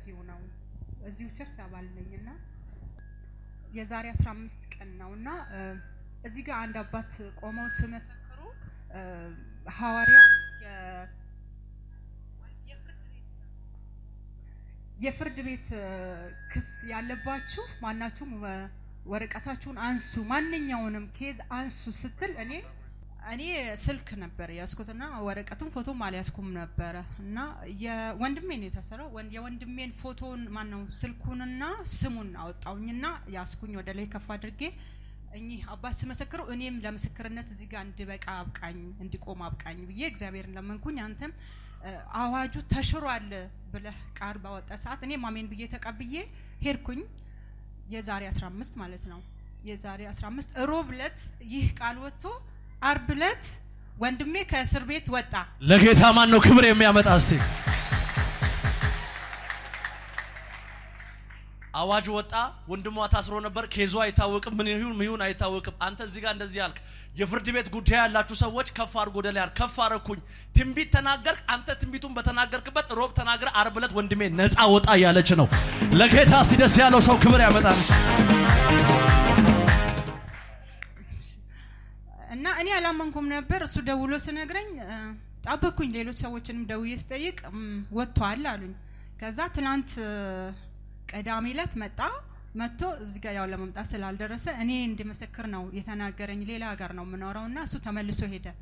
أزيوناو أزيو ترتاح بالنينا يزاري أسرامست كناونا أزيجا عند بات قوموا سمسكرو هواريا يفرد بيت كس يالباتشو ما ناتوم ورقاتاتون أنسو ما نينياونم كيز أنسو ستل أني سلك نببر ياسكوتنا ورقاتون فوتو مال ياسكوم نببر نا يا وندمين يتسرو وند يا وندمين فوتون ما نو سلكوننا سمون أو طاوننا ياسكون يودلي كفادركي أني أباس مسكرو أنيم لما سكرنا تزيجان دبك أبك أني عندك أم أبك أني بيجزابير لما نكون ينتم أواجه تشرع بله كاربا وتسعة أني ما من بيجتك أبيه هيركون يزاري أسرامست مالتنا يزاري أسرامست روبلت يهكالوتو أربلت وندمي كسربيت وتا لقيت همان نكبر يمي أمد أستي أواجه وتا وندمو أتاسرون بر كيزوا يتاوكب منيون يتاوكب أنت زيجان دزيالك يفرد بيت قدية لا تسويش كفار قدية كفار كون تنبي تناجر أنت تنبي توم بتناجر كبت روب تناجر أربلت وندمي نز أوت أياله جنو لقيت هاسي دزيالو سو كبر يا مدام أنا أني على منكم نبر سودا ولو سناجرين أبغى كون ليلو تسويش ندوي يستيق وتعلالون كذا تلانت كداميلات متو زكاة يا ولد متأصل على الدراسة أني عندي مسكرنا ويتناجرني ليلا جرنا ومنارا والناس وتملسوا هيدا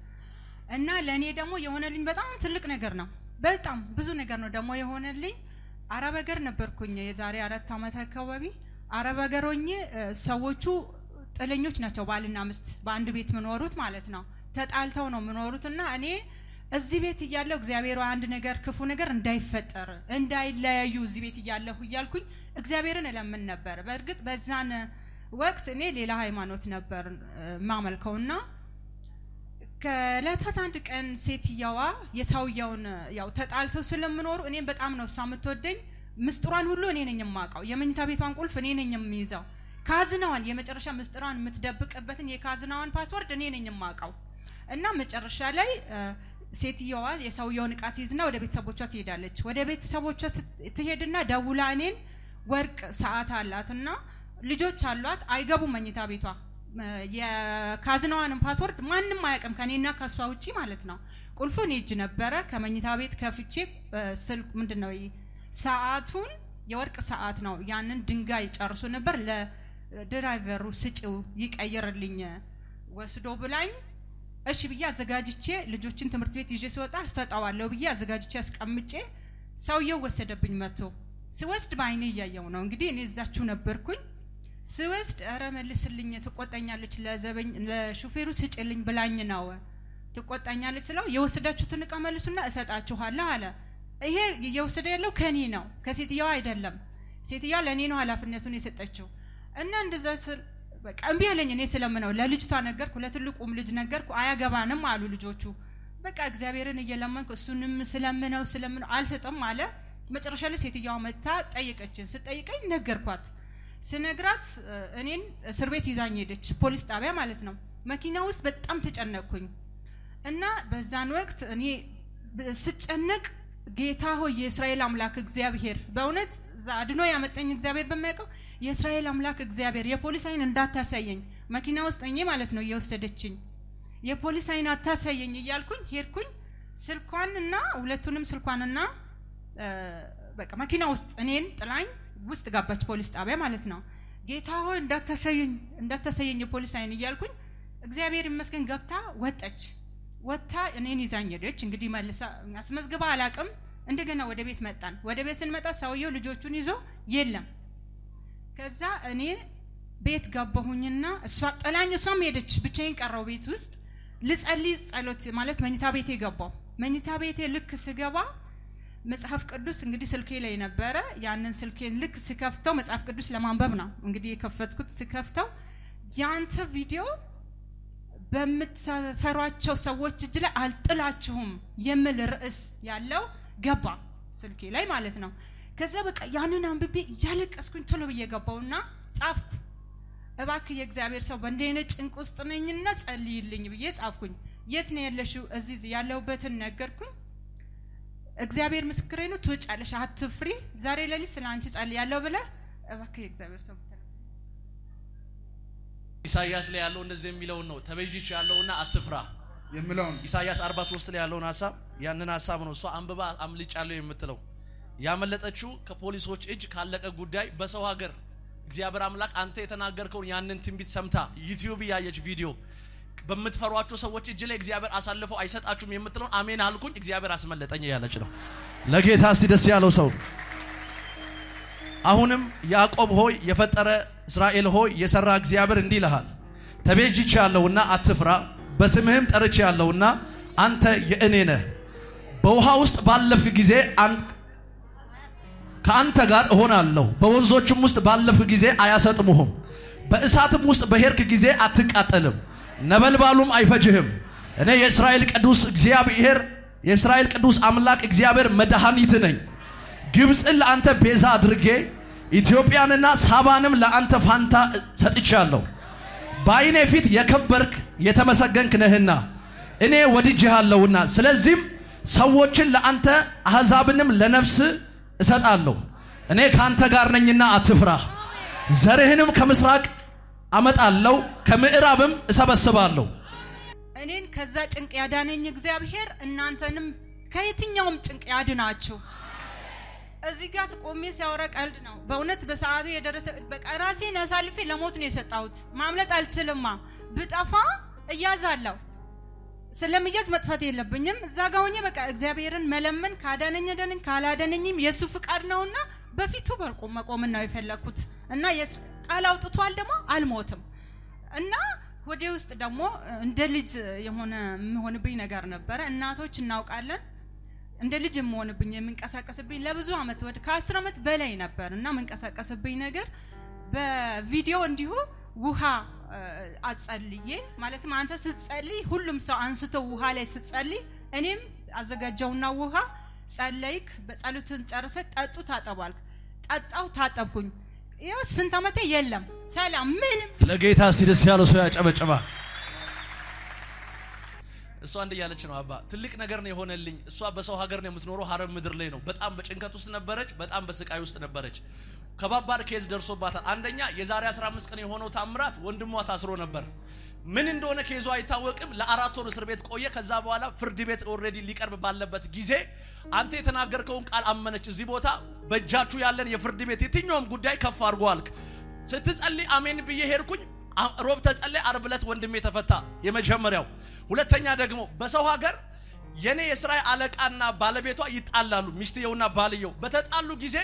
النا لاني دمو يهون اللي بدأنا تلك نجرنا بلتام بزون نجرنا دمو يهون اللي عربا جرنا بركوني يزاري عرب ثامتها كوابي عربا جروني سوتشو تلنيوتنا توبالنا مست بعند بيت منوروت مالتنا تتعلتونا منوروتنا أني الزبيت يالله زبير وعند نجار كفو نجار نداي فتر نداي لا يوز زبيت يالله هو يالكون زبيرنا لما نبر برقت بزان وقت نيلي لهاي ما نتنبر معمل كوننا كلا تتعندك أن سيتي يوا يسوي يون يو تتعال توصل منور ونين بتأمنه سامت تودين مستران هلون يني نماقو يمن تبيت وانقول فنين نميزا كازنان يمترشة مستران متدبك أبتن يكازنان باسورد يني نماقو النام مترشة لي سيتيوا يسويون كاتيزنا ودبيت سبوتشات يدالج ودبيت سبوتشات تهيدنا داولانين ورك ساعات هالاتنا لجوت شالوات أيجابو مني تابيتوا يا كازنوا أنا باسورد ما نمايك أمكانينا كسواتشي مالتنا كل فني جنببرة كمني تابيت كفتشي سلك من دنوي ساعاتون يورك ساعاتنا يعني دنجايج أرسونا برلا درايفر وسيتو يك أير اللينيا وسدوبلين أش بيا زجاجتشي لجوتشين تمرتبيت يجي سوى تحصل أو لو بيا زجاجتشي أسك أمتشي سويا وسد بنمتو سوست بعيني يا يونا وقديني زاتشونا بركون سوست أرامي لسليني تقوت أني على تلازبين لشوفيرو سج اللي بلاني ناوي تقوت أني على تلاو يوسدا شوتنك عمل سنة أسد أشوها لا لا هي يوسدا لو كانيناو كسيتيا عيدلم سيتيا لانينو على فنيتوني ستأشو أنا ندزاس أمبيا لين ينسلم منه ولا لجتان نجارك ولا تلوك أم لجنا نجارك وعيا جبانا معلو لجوتشو بك أجزابيرنا يلمن كسون مسلم منه وسلم منه على ست أم على ما ترشله ستي يوم التات أيك أجنس أيك أي نجار بات سنجرات أنين سربتي زاني دش بوليس تابع مالتنا ما كنا وس بتأمتج أنا كون أنا بس زان وقت أني ست أنك جيتها هو إسرائيل أملاك أجزابير بعونت زادنو يا متأني إجزابير بماكو يسرائيل أملاك إجزابير يا بوليس أين الداتا سين ما كنا وستني مالتنا يوسدتشين يا بوليس أين الداتا سين يالكون هيركون سلكواننا ولا تونم سلكواننا بقى ما كنا وستنين طلعين وست جابت بوليس أبي مالتنا جيتها هو الداتا سين يا بوليس أين يالكون إجزابير مسكن جابتها واتش يعني نيزاني رج إن قديم اللي سمس جبا علاقم عند جنا ودبيت متن ودبيت سن متن سويو لجوتشوني زو يلم كذا أني بيت جبا هونينا السوات الآن يسوم يرج بتشين كروبيت وست لس ألوت مالت مني تابيتي جبا مني تابيتي لك سجبا مسحف كدوس إن قدي سلكي لي نبرة يعني سلكين لك سكافته مسحف كدوس لما ببنا إن قدي كفت كت سكافته جانت فيديو بمتفرعتشو سوتش جلا على طلعتهم يمل الرأس يالو جبا سلكي لاي مالتنا كذا بك يعني نام ببي يالك أسكون تلو يجباونا صاف أباك يجزابير سو بندينج إنك أستنين الناس اللي يجزافكون يتنير لشو أزيز يالو بتنجركم እግዚአብሔር ምስክሬ ነው ትወጫለሽ አትፍሪ ዛሬ ለሊት ስላንቺ ጸልያለሁ ብለ እባክህ እግዚአብሔር ሰምተና ኢሳይያስ ላይ ያለው እንደዚህ የሚለው ነው ተበጅሽ ያለውና አትፍራ የሚለው ኢሳይያስ 43 ላይ ያለውን ሐሳብ ያንን ሐሳብ ነው እሷ አንብባ አምልጫለሁ የምትለው ያመለጠችው ከፖሊሶች እጅ ካለቀ ጉዳይ በሰው ሀገር እግዚአብሔር አምላክ አንተ የተናገርከው ያንን ትንቢት ሰምታ ዩቲዩብ ያየች ቪዲዮ በመትፈሯቸው ሰዎች እጅ ላይ እግዚአብሔር አሳልፈው አይሰጣችሁም የምትለው አሜን አልኩኝ እግዚአብሔር አስመለጠኝ ያለች ነው ለጌታ እስቲ ደስ ያለው ሰው አሁንም ያዕቆብ ሆይ የፈጠረ እስራኤል ሆይ የሰራ እግዚአብሔር እንዲህ ይልሃል ተቤጅቻለሁና አትፍራ በስምህም ጠርቼሃለሁና አንተ የእኔ ነህ በውሃ ውስጥ ባለፍክ ጊዜ ካንተ ጋር ሆናለሁ በወንዞችም ውስጥ ባለፍክ ጊዜ አያሰጥሙህም በእሳትም ውስጥ በሄርክ ጊዜ አትቃጠልም ነበልባሉም አይፈጅህም እኔ የእስራኤል ቅዱስ እግዚአብሔር የእስራኤል ቅዱስ አምላክ እግዚአብሔር መድኃኒት ነኝ ግብጽን ለአንተ ቤዛ አድርጌ ኢትዮጵያንና ሳባንም ለአንተ ፋንታ ሰጥቻለሁ ባይኔ ፊት የከበርክ የተመሰገንክ ነህና እኔ ወድጄሃለሁና ስለዚህ ሰዎችን ለአንተ አህዛብንም ለነፍስ እሰጣለሁ እኔ ካንተ ጋር ነኝና አትፍራ ዘርህንም ከምስራቅ አመጣለሁ ከምዕራብም እሰበስባለሁ እኔን ከዛ ጭንቅ ያዳነኝ እግዚአብሔር እናንተንም ከየትኛውም ጭንቅ ያድናችሁ እዚህ ጋር ቆሜ ሲያወራ ቀልድ ነው በእውነት በሰዓቱ የደረሰ በቀራሲን አሳልፌ ለሞት ነው የሰጣሁት ማምለጥ አልችልማ ብጣፋ እያዛለሁ ስለምያዝ መጥፋት የለብኝም እዛ ጋር ሆኜ በቃ እግዚአብሔርን መለመን ካዳነኝ ደንን ካላዳነኝም የሱ ፍቃድ ነውና በፊቱ በርቆ መቆምን ነው የፈለኩት እና ቃል አውጥቷል ደሞ አልሞትም እና ወዴ ውስጥ ደሞ እንደ ልጅ የሆነ ሆነብኝ ነገር ነበር እናቶች እናውቃለን እንደ ልጅ ሆነብኝ የምንቀሳቀስብኝ ለብዙ አመት ወደ 10 አመት በላይ ነበር እና መንቀሳቀስብኝ ነገር በቪዲዮ እንዲሁ ውሃ አጸልዬ ማለትም አንተ ስትጸልይ ሁሉም ሰው አንስቶ ውሃ ላይ ስትጸልይ እኔም አዘጋጀውና ውሃ ጸለይክ በጸሎትን ጨርሰ ጠጡ ታጠባልክ ጠጣው ታጠብኩኝ ያው ስንታመተ የለም ሰላም ምን ለጌታ ሲደስ ያለው ሰው ያጨበጨባ እሷ አንድ ያለች ነው አባ ትልቅ ነገር ነው የሆነልኝ እሷ በሰው ሀገር ነው የምትኖረው ሀረም ምድር ላይ ነው በጣም በጭንቀት ውስጥ ነበረች በጣም በስቃይ ውስጥ ነበረች ከባባር ኬዝ ደርሶባታል አንደኛ የዛሬ 15 ቀን የሆነው ታምራት ወንድሟ ታስሮ ነበር ምን እንደሆነ ኬዙ አይታወቅም ለአራት ወር እስር ቤት ቆየ ከዛ በኋላ ፍርድ ቤት ኦሬዲ ሊቀርብ ባለበት ጊዜ አንተ የተናገርከውን ቃል አመነች እዚ ቦታ በጃቹ ያለን የፍርድ ቤት የትኛውም ጉዳይ ከፍ አርጓልክ ስትጸልይ አሜን ብዬ ሄርኩኝ ሮብ ተጸለይ አርብ ዕለት ወንድሜ ተፈታ የመጀመሪያው ሁለተኛ ደግሞ በሰው ሀገር የኔ የእስራኤል አለቃና ባለቤቷ ይጣላሉ ሚስትዮና ባልየው በተጣሉ ጊዜ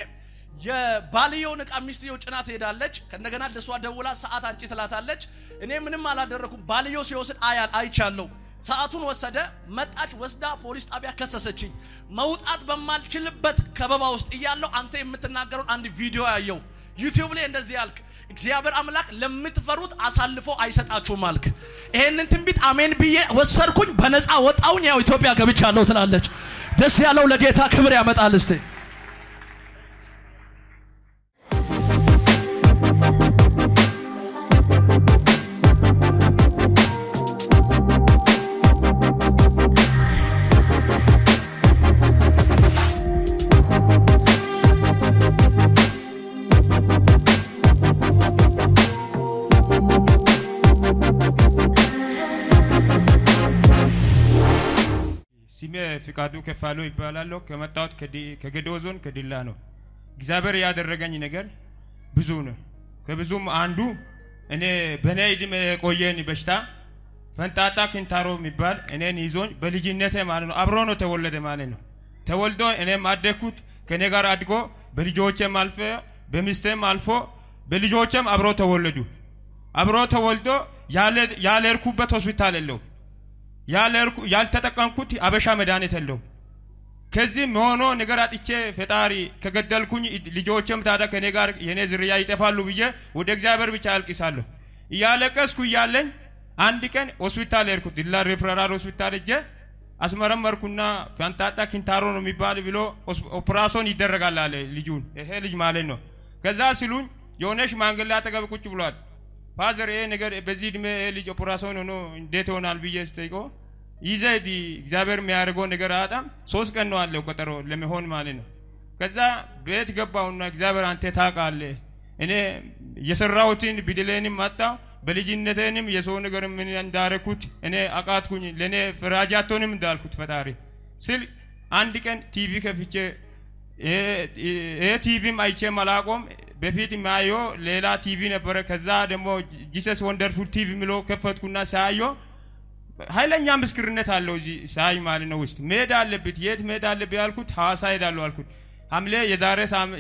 የባልየውን ዕቃ ሚስትዮው ጭናት ሄዳለች ከነገና ለሷ ደውላ ሰዓት አንጪ ትላታለች እኔ ምንም አላደረኩም ባልየው ሲወስድ አይቻለው ሰዓቱን ወሰደ መጣች ወስዳ ፖሊስ ጣቢያ ከሰሰችኝ መውጣት በማልችልበት ከበባ ውስጥ ይያለው አንተ የምትናገሩን አንድ ቪዲዮ ያየው ዩቲዩብ ላይ እንደዚህ ያልክ እግዚአብሔር አምላክ ለምትፈሩት አሳልፎ አይሰጣችሁ ማልክ ይሄንን ትንቢት አሜን ብዬ ወሰርኩኝ በነፃ ወጣውን ያው ኢትዮጵያ ገብቻለሁ ትላለች ደስ ያለው ለጌታ ክብር ያመጣል እስቲ ፍቃዱ ከፋሎ ይባላል ከመጣው ከገዶ ዞን ከዲላ ነው እግዚአብሔር ያደረገኝ ነገር ብዙ ነው ከብዙም አንዱ እኔ በነይድ መቆየኝ በሽታ ፈንታታ ክንታሮ የሚባል እኔን ይዞኝ በልጅነቴ ማለት ነው አብሮ ነው ተወለደ ማለት ነው ተወልዶ እኔም አደኩት ከኔ ጋር አድጎ በልጆቼም አልፈ በሚስቴም አልፎ በልጆቼም አብሮ ተወለዱ አብሮ ተወልዶ ያለርኩበት ሆስፒታል አለው ያለርኩ ያልተጠቀንኩት አበሻ መድኃኒት አለው ከዚህ ሆኖ ነገር አጥቼ ፈጣሪ ከገደልኩኝ ልጆቼም ታዲያ ከኔ ጋር የኔ ዝርያ ይጠፋሉ ብዬ ወደ እግዚአብሔር ብቻ አልቅሳለሁ ያለቀስኩ ያለኝ አንድ ቀን ሆስፒታል ሄድኩ ዲላ ሪፈራል ሆስፒታል ሄጄ አስመረመርኩና ፈንታጣ ኪንታሮ ነው የሚባል ብሎ ኦፕራሽን ይደረጋል አለ ልጁን ይሄ ልጅ ማለት ነው ከዛ ሲሉኝ ዮነሽ ማንገላ ተገብ ቁጭ ብሏል ፋዘር ይሄ ነገር በዚህ ድሜ ልጅ ኦፕራሽን ሆኖ እንዴት ሆናል ብዬ ስጠይቆ إذا دي إخبار مياركون نكرا آدم سوس كنوا عليه كتره لما هون مالنا كذا بيت جبّاؤنا إخبار أنت ثاق عليه إنه يسرّاوتين بدلني ماتا بليجنتهنم يسون كرم من ينداره كوت إنه أكاد كوني لأنه فراجاتوني من دار كوت فتاري سل عندكن تي في كفيتة ايه تي في ما يجي ملاكم بفيت ما يو ليلا تي في نبرة كذا دمو جيسس وندرفول تي في ملو كفت كنا سايو هلا نجام بسكرنة ثالوجي ساي مالنا وست ميدال لبيتيت ميدال لبيالكوت هاساي دالوالكوت همله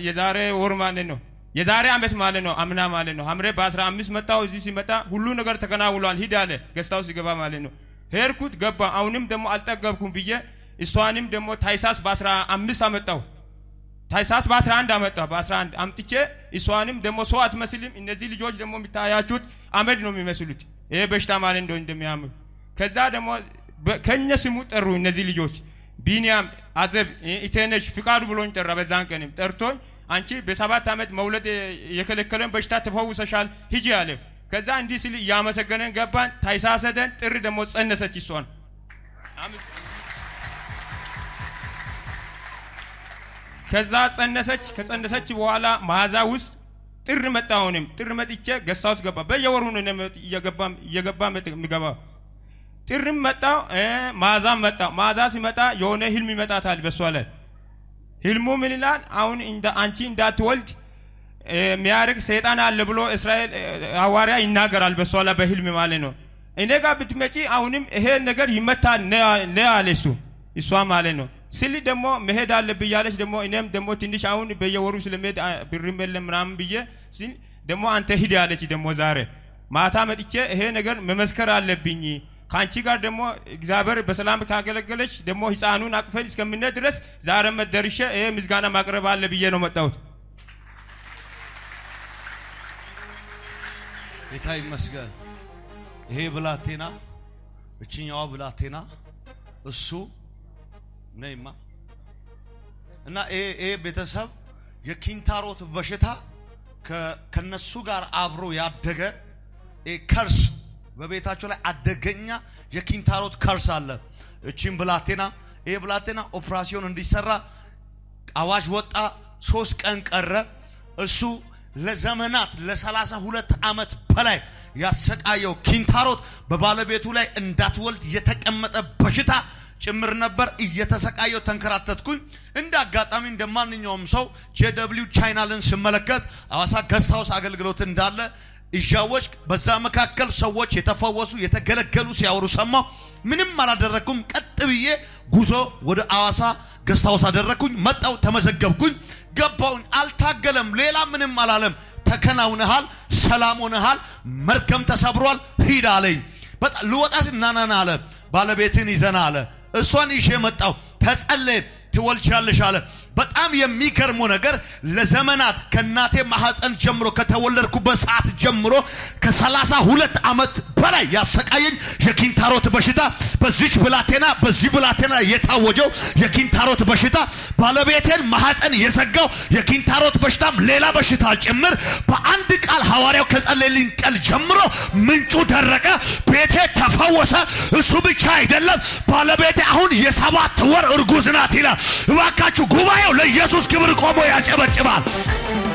يزاره ورمانينو يزاره أمس مالنو أمنا مالنو همره باسر أمس متى وزيسي متى هلو نقدر تكنا ولان هيداله قستاوسي جبا مالنو هيركوت جبا أونيم دمو ألتا جبكم بيجي إسوانيم دمو ثايساس باسر أمس سامتاو ثايساس باسر عند أمتاو باسر عند أمتيجي إسوانيم دمو سوات مسلم النزيل جوج دمو متاياجود أمدنو ممسلوت إيه بشتا مالن دون دمي أمر كذا دمو كنيا سموت الرو النزيل جوج بينيام عذب إتناش فكارو بلون ترى بزان كنيم ترتون أنتي بسبات أمد مولد يخلق كلام بشتى تفوّس شال هيجي عليه كذا عندي سلي يامس كنن جبان ثايساسة دن تري دموت سنة ستيسون كذا سنة ست وعلى مازاوس تري متاونيم تري متيجة قصاص جبا بيجورونه نمت يجبام متجبا تري متاو مازا سمتا يونه هلمي متا ثالي بسؤاله هلمو مليلان عون إندا أنتين دا تولد ميارك سيدان على بلو إسرائيل عوارة إنّاكر على بسوالة بهلمي مالنو إنّكا بتمشي عونيم هي نكر يمتى نعالسو إسوام مالنو سلي دمو مهدا لبيالش دمو إنّم دمو تندش عون بيجوروش لمد برميل لمرام بيجي سل دمو أنته هديالش دمو زاره ما ثامت إيش هي نكر ممسكر على بيني خانچی کار دمو اجبار بسلام کاغلگلش دمو هیچ آنون اکفل اسکم می‌ند درس زارم درشه میزگانه مقربال لبیه نمود داوت. ایتای مسکن هی بلاتی نه چینیا بلاتی نه اسو نیم نه ای بتسب یکین تاروت بشه تا کن سوگر آبرو یاد دگه ای کرس و به تاچوله ادغنیا یکین تاروت کارساله چیم بلاتینا ای بلاتینا اپراسیون اندیسرا آواز وقتا سوسک انکره اسو لزمانات لسالاسه هولت آمد پلای یاسک آیو کین تاروت به بالا بیتولای انداتولد یتک امت بچتا چمر نبر یتسک آیو تنکراتت کن انداگات امین دمانی نیم سو JW چینالن سملکت آواسا گستاوس اگلگلوتن داله إجواج بزامك أكل سواج يتفوّسوا يتجلجلوا سياورسما من المرادركم كتبيه جوزو ود أواسا قستوسا دركون مت أو تمزجكون جبّون ألتاجلم ليلا من الملالم تكناونه حال سلامونه حال مركم تسابروال هيدا عليه بس لوت أسم نانا ناله بالبيتني زناله إسواني شيء مت أو تسأله تول شال شاله بس أم يمي كرمونا كر لزمانات كناتي محاز أن جمرو كتولر كبسات جمرو كسلاسة هولت عمت بلا ياسك أين يكين تاروت بشتا بزيج بلاتنا بزيج بلاتنا يتاوجو يكين تاروت بشتا بالبيتين محاز أن يسقو يكين تاروت بشتا ليلا بشتا جمر باندك الحواري وكسر لين الجمرو من شو دركا بيته تفاوسا سوبي شاي دللا بالبيت أهون يسابات ثور أرجوزنا تلا واقع شو غواي ولا يسوع كبر قومه يا شباب